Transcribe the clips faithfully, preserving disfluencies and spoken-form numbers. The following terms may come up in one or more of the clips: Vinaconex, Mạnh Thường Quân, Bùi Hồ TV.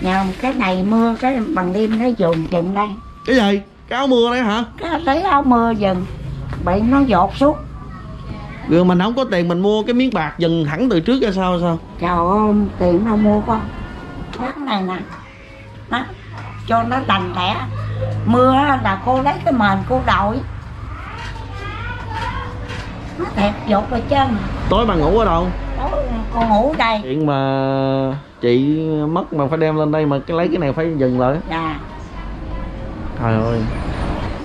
Nhờ cái này mưa cái bằng đêm nó dồn chừng đây. Cái gì? Cái áo mưa đấy hả? Cái lấy áo mưa dừng bị nó dột xuống. Rồi mình không có tiền mình mua cái miếng bạc dừng thẳng từ trước ra sao sao? Trời ơi, tiền đâu mua con. Cái này nè. Đó, cho nó đành lẽ. Mưa là cô lấy cái mền cô đội. Nó đẹp dột vào chân. Tối bà ngủ ở đâu? Tối cô ngủ đây. Chuyện mà chị mất mà phải đem lên đây mà cái lấy cái này phải dừng lại. Dạ. Trời ơi.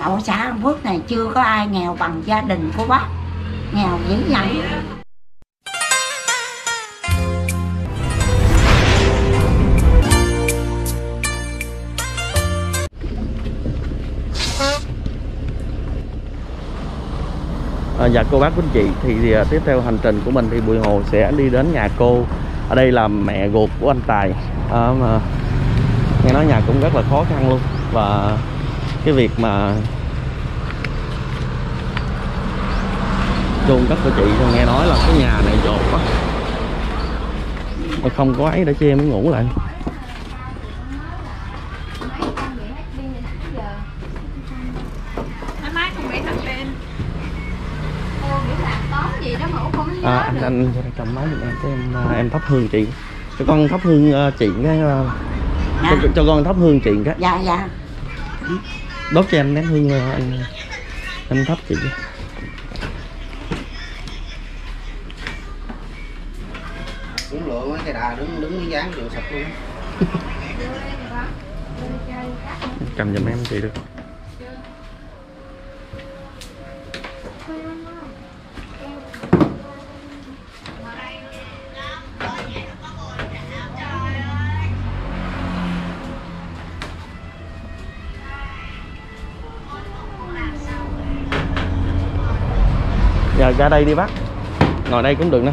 Ở xã Long Phước này chưa có ai nghèo bằng gia đình của bác. Nghèo dữ dằn. À, dạ cô bác quý chị thì, thì tiếp theo hành trình của mình thì Bùi Hồ sẽ đi đến nhà cô. Ở đây là mẹ ruột của anh Tài à, mà nghe nói nhà cũng rất là khó khăn luôn. Và cái việc mà chôn cất của chị thì nghe nói là cái nhà này dột quá, không có ấy để cho em mới ngủ lại. À, anh anh cầm máy giùm em cái em em thắp hương chị, cho con thắp hương uh, chị cái uh, dạ. cho, cho con thắp hương chị cái. Dạ dạ. Đốt cho em nén hương rồi anh em thắp chị. Cũng lượng cái đà đứng đứng cái dáng vừa sập luôn. Cầm giùm em chị được. Giờ ra đây đi bác. Ngồi đây cũng được nữa.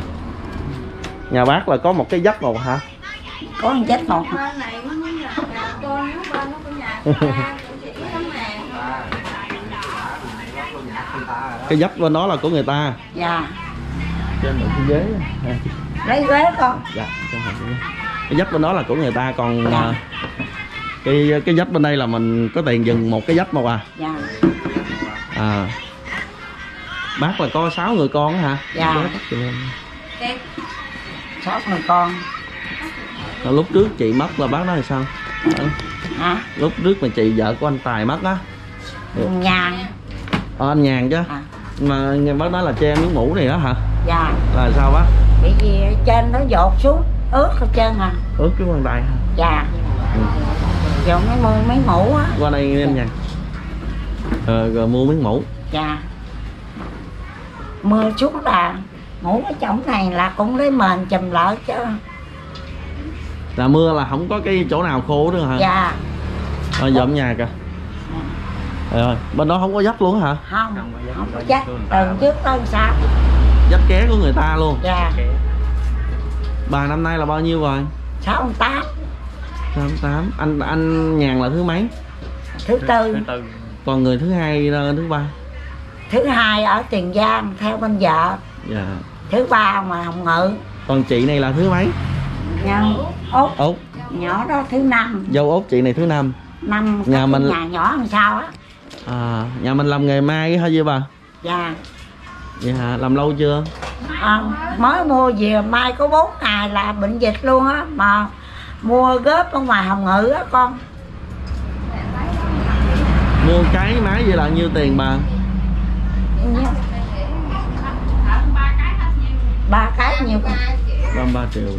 Nhà bác là có một cái vách một hả? Có một vách một. Cái vách bên đó là của người ta. Dạ. Trên một cái ghế. Lấy ghế con. Dạ. Cái vách bên đó là của người ta còn dạ. Cái cái vách bên đây là mình có tiền dừng một cái vách một à. Dạ. À. Bác là có sáu người con hả? Dạ. sáu người con. Là lúc trước chị mất là bác nói là sao? Hả? Lúc trước mà chị vợ của anh Tài mất á. Anh Nhàn. Ờ anh Nhàn chứ. À. Mà bác nói là cho em miếng mũ này đó hả? Dạ. Là sao bác? Bởi vì trên nó dột xuống, ướt hết trơn à. Ướt cái quan tài hả? Dạ. Ừ. Rồi mới mua mấy mũ á. Qua đây em Nhàn. Ờ rồi mua miếng mũ. Dạ. Mưa xuống là ngủ ở trong này là cũng lấy mền chùm lại chứ. Là mưa là không có cái chỗ nào khô nữa hả? Dạ. Rồi dọn nhà kìa. Trời ơi, bên đó không có vách luôn hả? Không, không, không có vách, từ trước tới sao. Vách ké của người ta luôn. Dạ. Bà năm nay là bao nhiêu rồi? sáu mươi tám. sáu mươi tám. Anh anh Nhàn là thứ mấy? Thứ tư. Còn người thứ hai thứ ba? Thứ hai ở Tiền Giang theo bên vợ. Dạ. Thứ ba mà Hồng Ngự. Còn chị này là thứ mấy? Nhà Út. Út. Nhỏ đó thứ năm. Dâu Út chị này thứ năm. Năm nhà mình nhà nhỏ làm sao á. À, nhà mình làm nghề mai hả vậy bà? Dạ. Dạ làm lâu chưa? À, mới mua về mai có bốn ngày là bệnh dịch luôn á mà mua góp ở ngoài Hồng Ngự á con. Mua cái máy vậy là nhiêu tiền bà? Ba cái nhiều con ba mươi ba triệu.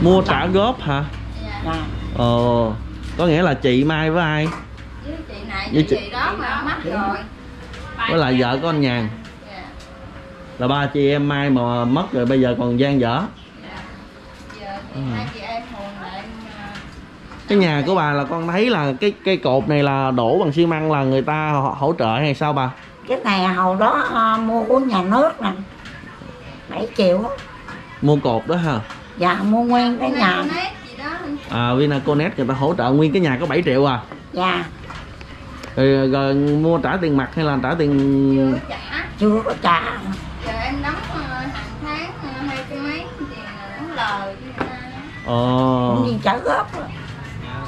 Mua trả góp hả? Dạ. Ờ, có nghĩa là chị mai với ai? Với chị này, với chị đó mà mất rồi. Với lại vợ con Nhàn. Là ba chị em mai mà mất rồi bây giờ còn gian dở. Cái nhà của bà là con thấy là cái cây cột này là đổ bằng xi măng là người ta hỗ trợ hay sao bà? Cái này hồi đó mua của nhà nước nè, bảy triệu. Mua cột đó hả? Dạ, mua nguyên cái nhà. À, Vinaconex người ta hỗ trợ nguyên cái nhà có bảy triệu à? Dạ. Rồi, rồi mua trả tiền mặt hay là trả tiền... Chưa có trả. Chưa có trả. Giờ em đóng cho mấy tiền lời cho người ta. Ờ. Mình trả góp.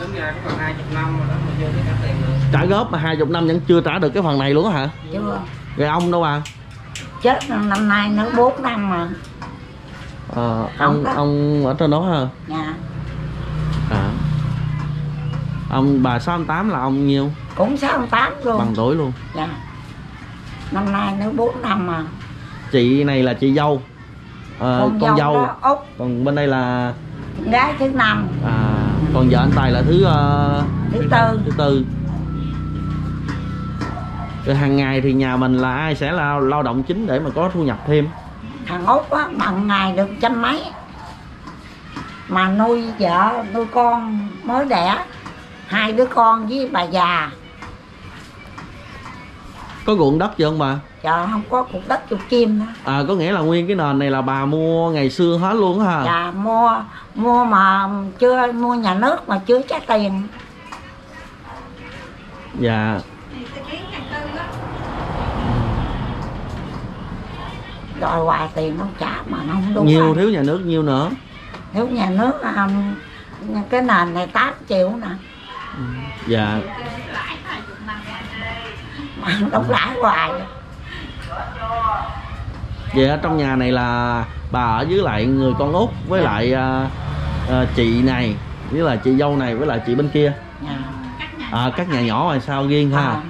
Tính ra cũng còn hai mươi năm rồi đó mà chưa trả tiền được. Trả góp mà hai mươi năm vẫn chưa trả được cái phần này luôn á hả? Chưa. Rồi ông đâu bà? Chết năm nay nó bốn năm mà. Ờ, ông ông ở trên đó hả? Dạ. À. Ông bà sáu mươi tám là ông nhiêu? Cũng sáu mươi tám luôn. Bằng tuổi luôn. Dạ. Năm nay nó bốn năm mà. Chị này là chị dâu. À, con, con dâu. dâu. Còn bên đây là gái thứ năm. À, còn vợ anh Tài là thứ uh... thứ tư. Thứ tư. Rồi hàng ngày thì nhà mình là ai sẽ là lao động chính để mà có thu nhập thêm? Thằng Út á, bằng ngày được trăm mấy. Mà nuôi vợ, nuôi con mới đẻ, hai đứa con với bà già. Có ruộng đất chưa không bà? Dạ không có, ruộng đất ruộng chim nữa. À, có nghĩa là nguyên cái nền này là bà mua ngày xưa hết luôn hả? Dạ mua, mua mà chưa mua nhà nước mà chưa trả tiền. Dạ. Đòi hoài tiền không trả mà nó không đúng. Nhiều rồi. Thiếu nhà nước nhiều nữa. Thiếu nhà nước um, cái nền này tám triệu nè. Ừ. Dạ. Mà đóng lãi hoài. Vậy ở trong nhà này là bà ở với lại người con út với dạ. lại uh, chị này với là chị dâu này với lại chị bên kia. Dạ. À, các nhà nhỏ rồi sao riêng ha. À.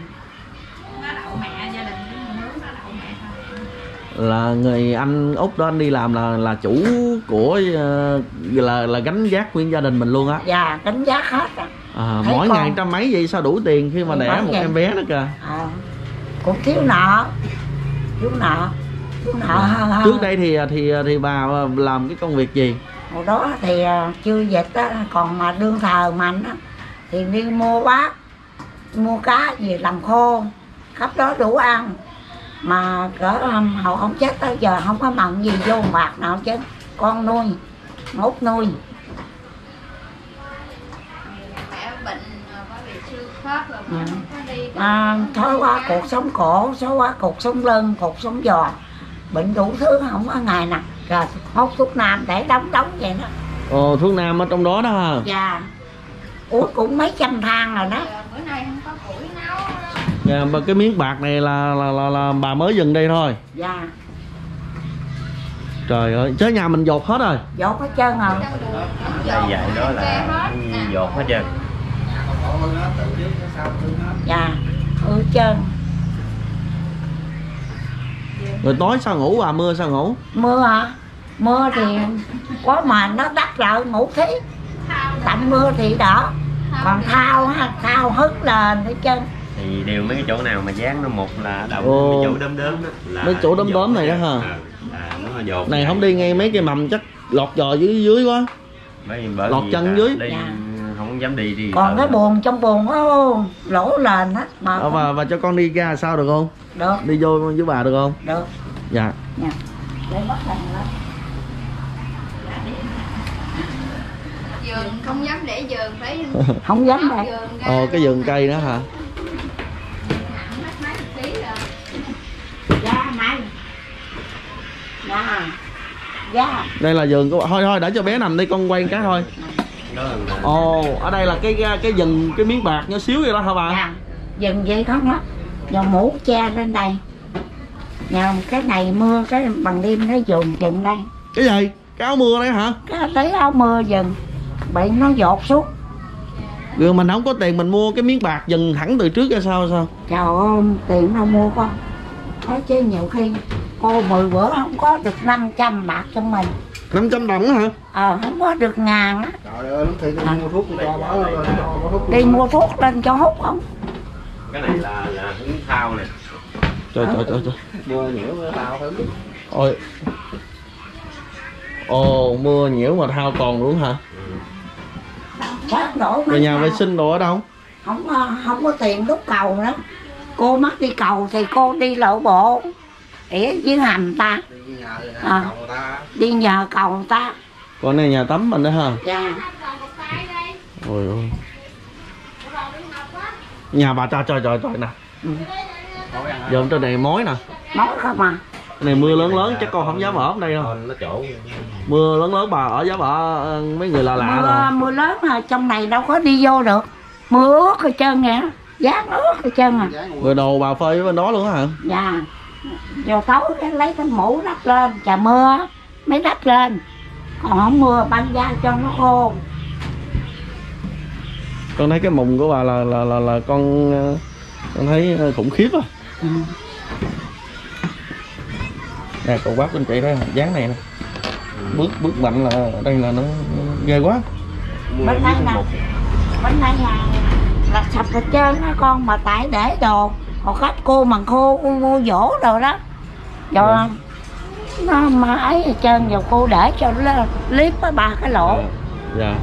Là người anh Út đó anh đi làm là là chủ của là là gánh vác nguyên gia đình mình luôn á. Dạ gánh vác hết á. À, mỗi con... ngày trăm mấy vậy sao đủ tiền khi mà đẻ một vậy. Em bé đó kìa. À, cũng thiếu nợ thiếu nợ thiếu nợ. À, trước đây thì thì thì bà làm cái công việc gì? Hồi đó thì chưa dịch á, còn mà đương thờ mạnh á thì đi mua bát mua cá về làm khô khắp đó đủ ăn. Mà cỡ hậu ông chết tới giờ không có mặn gì vô bạc nào chứ. Con nuôi, Út nuôi. À, thói quá cuộc sống cổ, thói quá cuộc sống lưng, cuộc sống giò. Bệnh đủ thứ không có ngày nè. Rồi hút thuốc nam để đóng đóng vậy đó. Ồ, thuốc nam ở trong đó đó hả? Dạ. Uống cũng mấy trăm thang rồi đó. Bữa nay không có củi nấu. Dạ, cái miếng bạc này là là, là là bà mới dừng đây thôi. Dạ. Trời ơi, chứ nhà mình dột hết rồi. Dột hết trơn rồi. Vậy đó là dột hết trơn. Dạ, ừ trơn. Rồi tối sao ngủ bà, mưa sao ngủ? Mưa hả? Mưa thì có mà nó đắt lại ngủ thí. Tạnh mưa thì đỏ. Còn thao ha, thao hứng lên hết trơn. Thì đều mấy cái chỗ nào mà dán nó một là đậu mấy chỗ đốm đốm đó là mấy chỗ đốm đốm này đó hả? Nó này không đi ngay mấy cái mầm chắc lọt giò dưới dưới quá. Bởi bởi lọt chân dưới. Đi, dạ. Không dám đi đi. Còn cái buồn trong buồn đó, lỗ lên á mà. Đó, bà, bà cho con đi ra sao được không? Được. Đi vô với bà được không? Được. Dạ. Dạ. Giường không dám để giường phải. Không dám để. Ờ cái giường cây đó hả? Dạ. Dạ. Đây là giường của thôi thôi để cho bé nằm đi con quay cái thôi. Ồ, oh, ở đây là cái cái giường cái miếng bạc nhỏ xíu vậy đó hả bà? Dạ. Giường vậy không á. Giờ mũ che lên đây. Nhờ cái này mưa cái bằng đêm nó dồn dựng đây. Cái gì? Cái áo mưa đấy hả? Cái lấy áo mưa dừng. Bị nó dột xuống. Rồi mình không có tiền mình mua cái miếng bạc dừng thẳng từ trước ra sao sao? Trời ơi, tiền đâu mua con. Thế chứ nhiều khi cô mười bữa không có được năm trăm bạc cho mình. Năm trăm đồng hả? Ờ, không có được ngàn á. Trời ơi, thì đi mua thuốc cho bà lên thuốc. Đi mua thuốc lên cho hút không? Cái này là là hứng thao nè. Trời trời trời trời. Mưa nhiễu mà thao hứng. Ôi. Ồ, mưa nhiễu mà thao còn luôn hả? Chắc đổ. Rồi nhà vệ sinh đồ ở đâu? Không không có tiền đúc cầu nữa. Cô mắc đi cầu thì cô đi lộ bộ. Ỉa dưới hầm ta. Đi nhờ, à, cầu ta đi nhờ cầu ta. Còn này nhà tắm mình đó hả? Dạ. Ôi ôi. Nhà bà ta trời trời trời nè. Ừ. Dồn trên này mối nè. Mối không à. Cái này mưa lớn lớn chắc con không dám ở hôm nay đâu. Mưa lớn lớn bà ở dám ở mấy người lạ lạ rồi. Mưa lớn mà trong này đâu có đi vô được. Mưa ướt rồi trơn nghe, dán ướt rồi trơn à. Rồi đồ bà phơi với bên đó luôn hả? Dạ. Vô tối cái lấy cái mũ đắp lên, trời mưa mới đắp lên. Còn không mưa băng da cho nó khô. Con thấy cái mùng của bà là là là, là con con thấy khủng khiếp á. Ừ. Nè cậu bác bên chị đó dáng này nè, bước bước mạnh là đây là nó, nó ghê quá. Bên đây nè, bên đây là, là sạch hết trơn á con, mà tại để đồ còn khách cô bằng khô cô mua dỗ rồi đó rồi. Ừ. Nó mà ấy hết trơn rồi cô để cho nó clip với ba cái lỗ. Dạ. Yeah.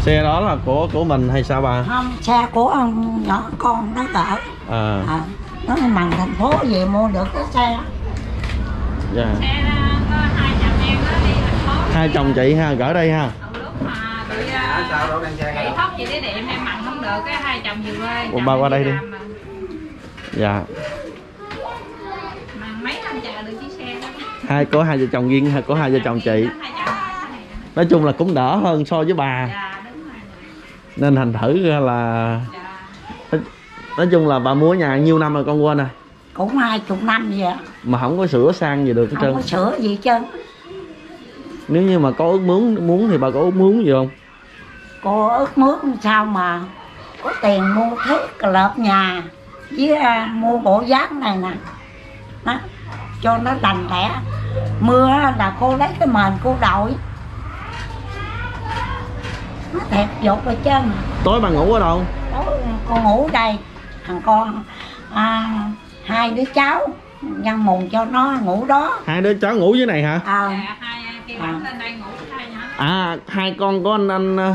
Xe đó là của của mình hay sao bà? Không, xe của ông nhỏ con nó gỡ. À. À, nó bằng thành phố về mua được cái xe. Dạ. Xe có hai chồng em nó đi thành phố. Hai chồng chị ha, gỡ đây ha. Lúc mà bị bị thóc gì đấy điện em mặn không được cái hai chồng về quê. Chồng ba qua đây đi. Mà. Dạ. Mà mấy năm chờ được chiếc xe đó. Hai có hai vợ chồng riêng hay có hai vợ chồng chị. Nói chung là cũng đỡ hơn so với bà. Dạ. Nên thành thử ra là dạ. Nói chung là bà mua nhà nhiêu năm rồi con quên rồi? Cũng hai chục năm vậy. Mà không có sửa sang gì được hết trơn. Không có sửa gì hết trơn. Nếu như mà có ước muốn muốn thì bà có ước muốn gì không? Cô ước muốn sao mà có tiền mua thiết lợp nhà với mua bộ giác này nè. Đó. Cho nó đành đẻ. Mưa là cô lấy cái mền cô đội. Nó đẹp dột rồi trơn. Tối bà ngủ ở đâu? Tối con ngủ đây. Thằng con à, hai đứa cháu nhân mùng cho nó ngủ đó. Hai đứa cháu ngủ dưới này hả? Ờ à, hai kia à. Lên đây ngủ đây hả? À hai con của anh anh đây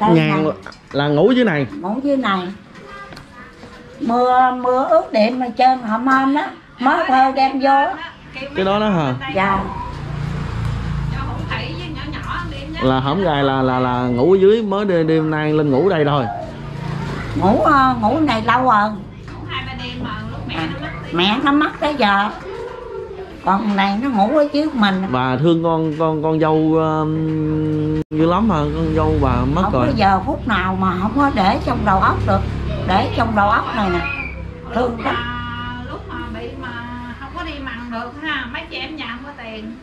Nhàn này. Là ngủ dưới này. Ngủ dưới này. Mưa mưa ướt điện mà trơn hòm hôm đó. Mới phơi đem vô. Cái đó đó hả? Dạ. Là hổng gài là là là ngủ dưới mới đêm, đêm nay lên ngủ đây thôi. Ngủ ngủ này lâu rồi. Ngủ hai ba đêm mà lúc mẹ nó mất. Mẹ nó mất tới giờ. Còn này nó ngủ ở dưới mình. Bà thương con con con dâu uh, dữ lắm mà con dâu bà mất không rồi. Không có giờ phút nào mà không có để trong đầu óc được. Để trong đầu óc này nè. Thương lắm. Lúc mà bị mà không có đi mặn được ha, mấy chị em nhà không có tiền.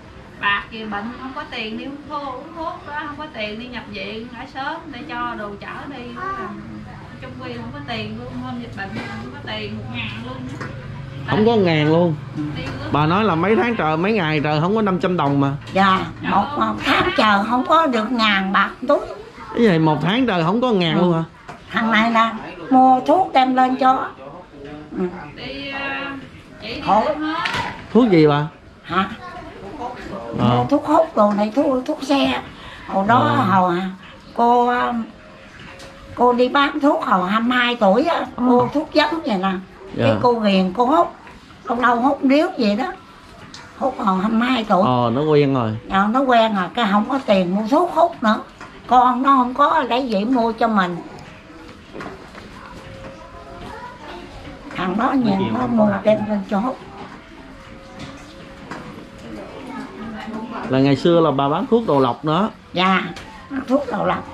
Bạc gì bệnh không có tiền đi uống thuốc, uống thuốc đó, không có tiền đi nhập viện ở sớm để cho đồ chở đi. Trong quy không có tiền luôn, hôm dịch bệnh không có tiền, một ngàn luôn. Không có ngàn luôn. Bà nói là mấy tháng trời, mấy ngày trời không có năm trăm đồng mà. Dạ, một, một tháng trời không có được ngàn bạc túi. Cái gì một tháng trời không có ngàn ừ. Luôn hả? Thằng này là mua thuốc đem lên cho. Ừ. Đi, chỉ đi hết. Thuốc gì bà? Hả? À. Thuốc hút đồ này thuốc thuốc xe hồi đó à. Hồi cô cô đi bán thuốc hồi hai mươi hai tuổi á mua à. Thuốc giống vậy nè dạ. Cái cô ghiền cô hút không đâu hút điếu vậy đó hút hồi hai mươi hai tuổi ờ à, nó quen rồi à, nó quen rồi cái không có tiền mua thuốc hút nữa con nó không có lấy vậy mua cho mình thằng đó nhìn nó mua đem lên cho hút. Là ngày xưa là bà bán thuốc đầu lọc nữa. Dạ, bán thuốc đầu lọc.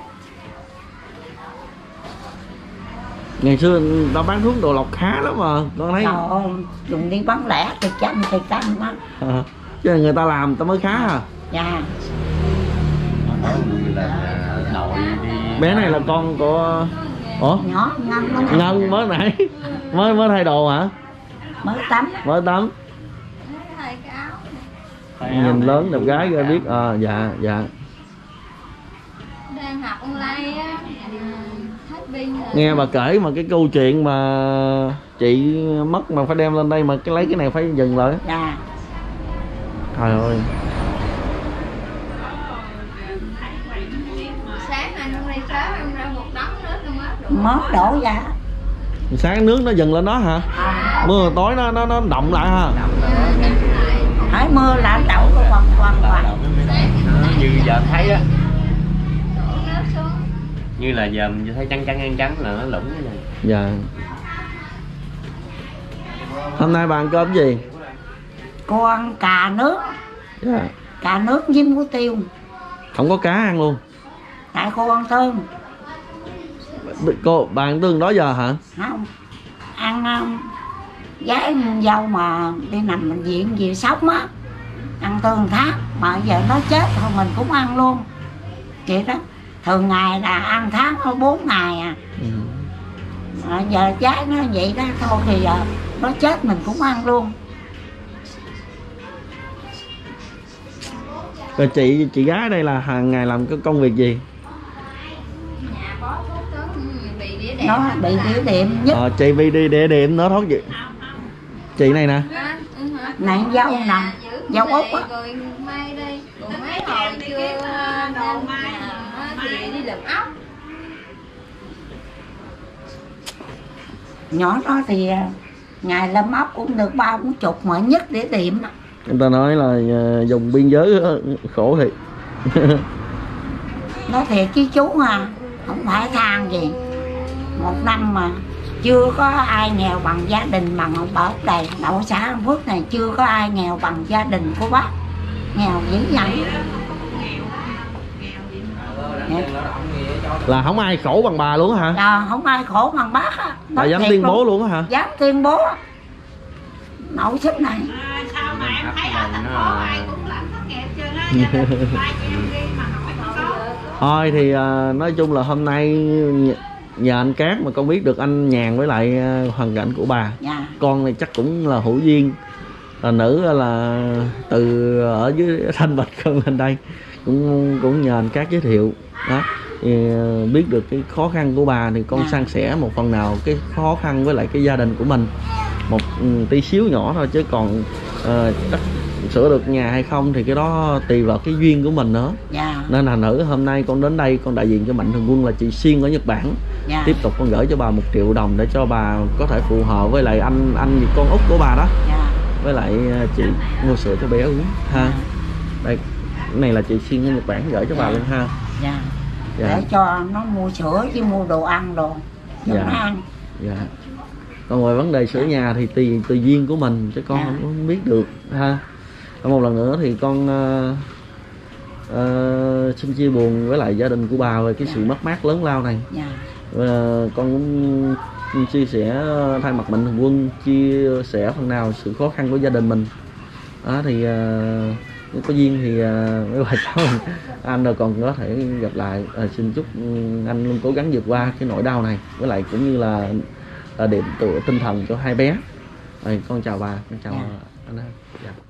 Ngày xưa ta bán thuốc đầu lọc khá lắm mà con thấy. Trời ơi, dùng đi bán lẻ thì trăm thì trăm đó à, chứ người ta làm ta mới khá à. Dạ. Bé này là con của... Ủa? Nhỏ, Ngân. Ngân mới nãy mới, mới thay đồ hả? Mới tắm. Mới tắm. Nhìn lớn đẹp gái ra biết ờ à, dạ dạ đang học online á nghe bà kể mà cái câu chuyện mà chị mất mà phải đem lên đây mà cái lấy cái này phải dừng lại dạ. Trời ơi sáng anh hôm nay sớm em ra một đống nước mới đổ dạ sáng nước nó dừng lên đó hả à. Mưa tối nó nó nó động lại ha hỏi mưa là đậu nó quằn quằn quằn như giờ thấy á như là giờ mình thấy trắng trắng ăn trắng là nó lủng cái này dạ. Hôm nay bà ăn cơm gì cô ăn cà nước, yeah. Cà nước với muối tiêu, không có cá ăn luôn, tại cô ăn tương. Cô bà ăn tương đó giờ hả? Không, ăn giấy dâu mà đi nằm bệnh viện gì sống á, ăn tương thác mà giờ nó chết thôi mình cũng ăn luôn vậy đó. Thường ngày là ăn tháng thôi bốn ngày à, ừ. À giờ trái nó vậy đó thôi thì giờ nó chết mình cũng ăn luôn. Rồi chị chị gái đây là hàng ngày làm cái công việc gì? Nó bị đĩa đệm nhất. Ờ, chị bị đi đĩa đệm nó thoát gì? Chị này nè. Nạn dâu nè, dâu út á. Mấy hồi chưa đầu mai thì đi lượm ốc. Nhỏ đó thì ngày lượm ốc cũng được ba bốn chục mà nhất đĩa đệm á. Người ta nói là dùng biên giới khổ thiệt. Nói thiệt chứ chú à, không phải than gì. Một năm mà chưa có ai nghèo bằng gia đình bằng ông Bảo này, đậu xã An Phước này chưa có ai nghèo bằng gia đình của bác. Nghèo dữ dằn. Là không ai khổ bằng bà luôn hả? À, không ai khổ bằng bác á. Bà dám tuyên bố luôn hả? Dám tuyên bố. Nậu xích này. Sao mà em thấy ở thành phố ai cũng làm thất nghiệp chưa á, gia đình ba chị em đi mà hỏi số. Thôi thì nói chung là hôm nay nhờ anh Cát mà con biết được anh Nhàn với lại hoàn cảnh của bà, dạ. Con này chắc cũng là hữu duyên, là nữ là từ ở dưới Thanh Bạch Cân lên đây, cũng cũng nhờ anh Cát giới thiệu đó. Thì biết được cái khó khăn của bà thì con dạ. San sẻ một phần nào cái khó khăn với lại cái gia đình của mình một tí xíu nhỏ thôi, chứ còn uh, chắc sửa được nhà hay không thì cái đó tùy vào cái duyên của mình nữa, dạ. Nên là nữ hôm nay con đến đây con đại diện cho Mạnh Thường Quân là chị Siên ở Nhật Bản, dạ. Tiếp tục con gửi cho bà một triệu đồng để cho bà có thể phù hợp với lại anh anh gì con út của bà đó, dạ. Với lại chị mua sữa cho bé uống ha, dạ. Đây cái này là chị Siên ở Nhật Bản gửi cho dạ. Bà luôn ha, dạ. Dạ. Để cho nó mua sữa chứ mua đồ ăn đồ dạ. Nó ăn dạ. Còn ngoài vấn đề sửa nhà thì tùy tùy duyên của mình chứ con dạ. Không biết được ha. Một lần nữa thì con uh, uh, xin chia buồn với lại gia đình của bà về cái dạ. Sự mất mát lớn lao này dạ. Uh, con cũng chia sẻ thay mặt Mạnh Thường Quân chia sẻ phần nào sự khó khăn của gia đình mình đó. Thì uh, có duyên thì với uh, lại cháu anh rồi còn có thể gặp lại. Uh, xin chúc anh luôn cố gắng vượt qua cái nỗi đau này với lại cũng như là là điểm tựa tinh thần cho hai bé. Rồi, con chào bà, con chào dạ. Anh. Dạ.